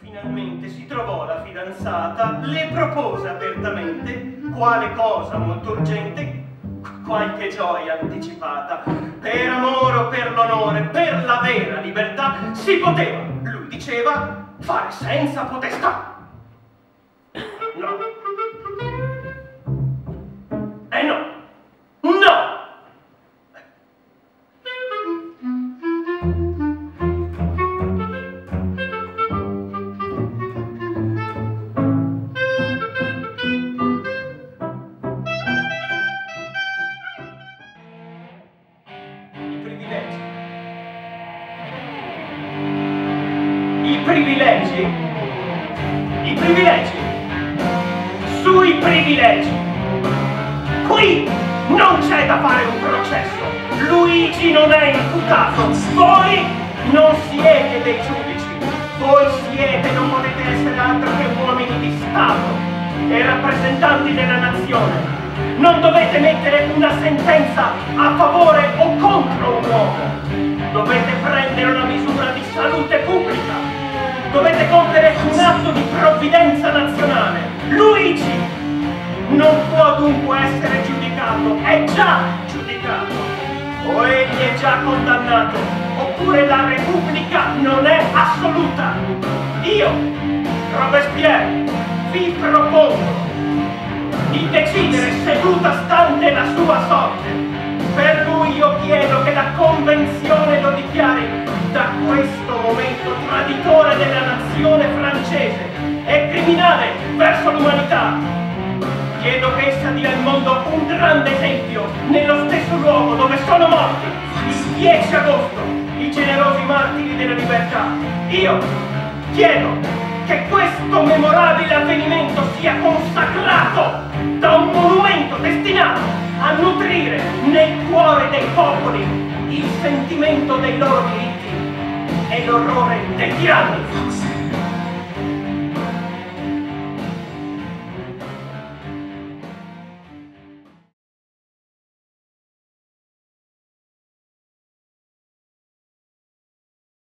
Finalmente si trovò la fidanzata, le propose apertamente, quale cosa molto urgente, qualche gioia anticipata. Per amore o per l'onore, per la vera libertà, si poteva, lui diceva, fare senza potestà. No. No. I privilegi, sui privilegi, qui non c'è da fare un processo, Luigi non è imputato, voi non siete dei giudici, voi siete, non potete essere altro che uomini di Stato e rappresentanti della nazione, non dovete mettere una sentenza a favore o contro un uomo, dovete prendere una misura di salute pubblica. Dovete compiere un atto di provvidenza nazionale. Luigi non può dunque essere giudicato, è già giudicato. O egli è già condannato, oppure la Repubblica non è assoluta. Io, Robespierre, vi propongo di decidere seduta stante la sua sorte. Per lui io chiedo che la Convenzione lo dichiari da questo momento traditore della nazione francese e criminale verso l'umanità. Chiedo che essa dia al mondo un grande esempio nello stesso luogo dove sono morti il 10 agosto i generosi martiri della libertà. Io chiedo che questo memorabile avvenimento sia consacrato da un monumento destinato a nutrire nel cuore dei popoli il sentimento dei loro diritti e l'orrore dei tiranni.